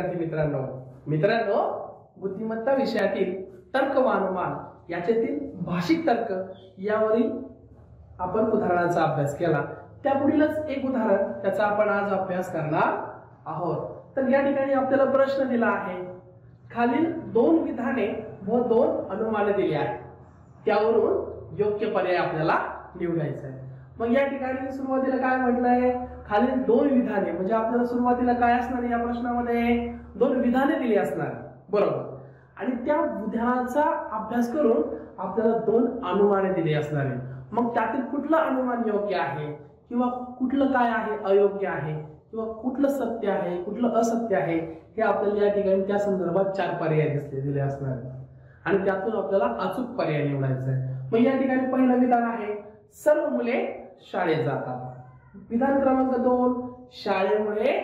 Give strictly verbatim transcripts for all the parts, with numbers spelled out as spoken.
विद्यार्थी मित्रांनो मित्रांनो बुद्धिमत्ता विषयातील तर्क व अनुमान याच्यातील भाषिक तर्क यावरील आपण उदाहरणाचा अभ्यास केला। त्यापुढीलच एक उदाहरण त्याचा आपण आज अभ्यास करणार आहोत। तर या ठिकाणी आपल्याला प्रश्न दिला आहे, खालील दोन विधाने व दोन अनुमाने दिली आहेत, त्यावरून योग्य पर्याय आपल्याला निवडायचा आहे। मग या ठिकाणी सुरुवातीला काय म्हटलंय, खालील दोन विधाने, म्हणजे आपल्याला सुरुवातीला काय असणार या प्रश्नामध्ये दोन विधाने दिली असणार, बरोबर, आणि त्या विधानाचा अभ्यास करून आपल्याला दोन अनुमाने दिली असणार आहे। मग त्यातील कुठलं अनुमान योग्य आहे किंवा कुठलं काय आहे अयोग्य आहे किंवा कुठलं सत्य आहे कुठलं असत्य आहे हे आपल्याला या ठिकाणी त्या संदर्भात चार पर्याय दिसले दिले असणार आणि त्यातून आपल्याला अचूक पर्याय निवडायचा आहे। मग या ठिकाणी पहिलं विधान आहे, सर्व मुले शाळेत जातात। विधान क्रमांक दोन, शाळेमुळे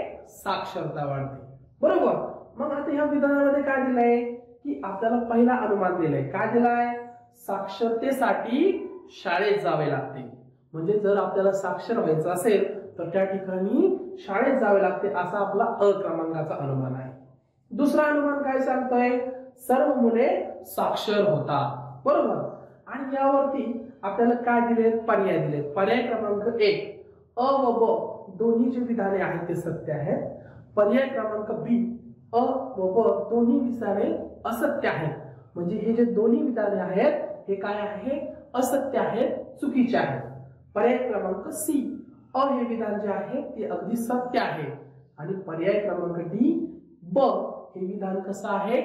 साक्षरता वाढते, बरोबर। मग आता ह्या विधानामध्ये काय दिलंय की आपल्याला पहिला अनुमान दिलंय, काय दिलाय, साक्षरतेसाठी शाळेत जावे लागते। म्हणजे जर आपल्याला साक्षर व्हायचं असेल तर त्या ठिकाणी शाळेत जावे लागते, असा आपला अ क्रमांकाचा अनुमान आहे। दुसरा अनुमान काय सांगतोय, सर्व मुले साक्षर होतात, बरोबर। आणि यावरती आपल्याला काय दिलेत, पर्याय दिलेत। पर्याय क्रमांक एक, अ व ब दोन्ही जी विधाने आहेत ते सत्य आहेत। पर्याय क्रमांक बी, अ व ब दोन्ही विधाने असत्य आहेत। म्हणजे हे जे दोन्ही विधाने आहेत हे काय आहे, असत्य आहेत, चुकीचे आहेत। पर्याय क्रमांक सी, अ हे विधान जे आहे ते अगदी सत्य आहे। आणि पर्याय क्रमांक डी, ब हे विधान कसं आहे,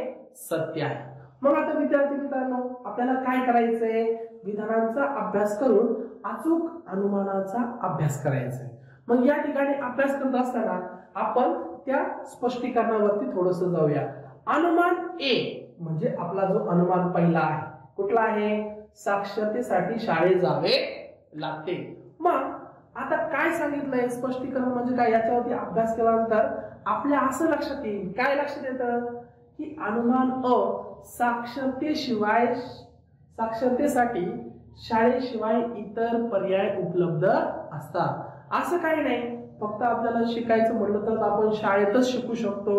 सत्य आहे। मग आता विद्यार्थी मित्रांनो आपल्याला काय करायचंय, विधानांचा अभ्यास करून अचूक अनुमानाचा अभ्यास करायचा आहे। मग या ठिकाणी अभ्यास करत असताना आपण त्या स्पष्टीकरणावरती थोडस जाऊया। अनुमान ए म्हणजे आपला जो अनुमान पहिला आहे, कुठला आहे, साक्षरतेसाठी शाळेत जावे लागते। मग आता काय सांगितलंय, स्पष्टीकरण म्हणजे काय, याच्यावरती अभ्यास केल्यानंतर आपल्या असं लक्षात येईल, काय लक्षात येतं की अनुमान अ साक्षरतेशिवाय साक्षरतेसाठी शाळेशिवाय इतर पर्याय उपलब्ध असतात। असं काही नाही फक्त आपल्याला शिकायचं म्हटलं तर आपण शाळेतच शिकू शकतो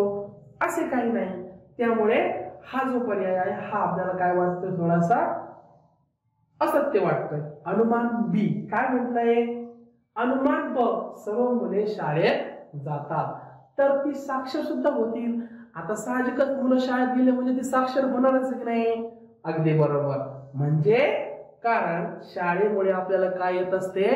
असे काही नाही। त्यामुळे हा जो पर्याय आहे हा आपल्याला काय वाटतोय, थोडासा असत्य वाटतोय। अनुमान बी काय म्हटलंय, अनुमान ब सर्व मुले शाळेत जातात, तर ती साक्षर सुद्धा होतील। आता साहजिकच मुलं शाळेत गेले म्हणजे ती साक्षर होणारच की नाही, अगदी बरोबर। म्हणजे कारण शाळेमुळे आपल्याला काय येत असते,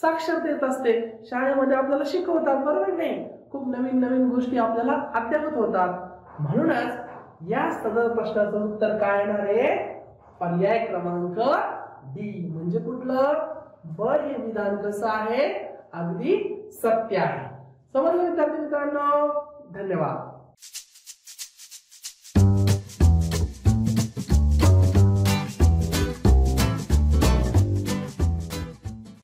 साक्षरता येत असते। शाळेमध्ये आपल्याला शिकवतात, बरोबर नाही, खूप नवीन नवीन गोष्टी आपल्याला अध्यापत होतात। म्हणूनच या सदर प्रश्नाचं उत्तर काय येणार आहे, पर्याय क्रमांक डी, म्हणजे कुठलं, ब हे विधान कसं आहे, अगदी सत्य आहे। समजलं विद्यार्थी मित्रांनो, धन्यवाद।